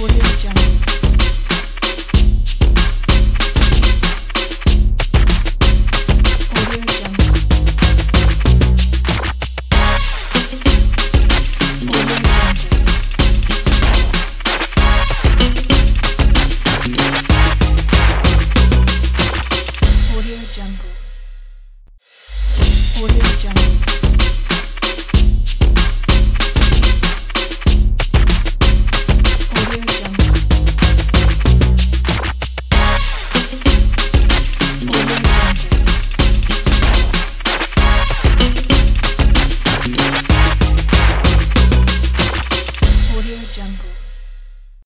AudioJungle.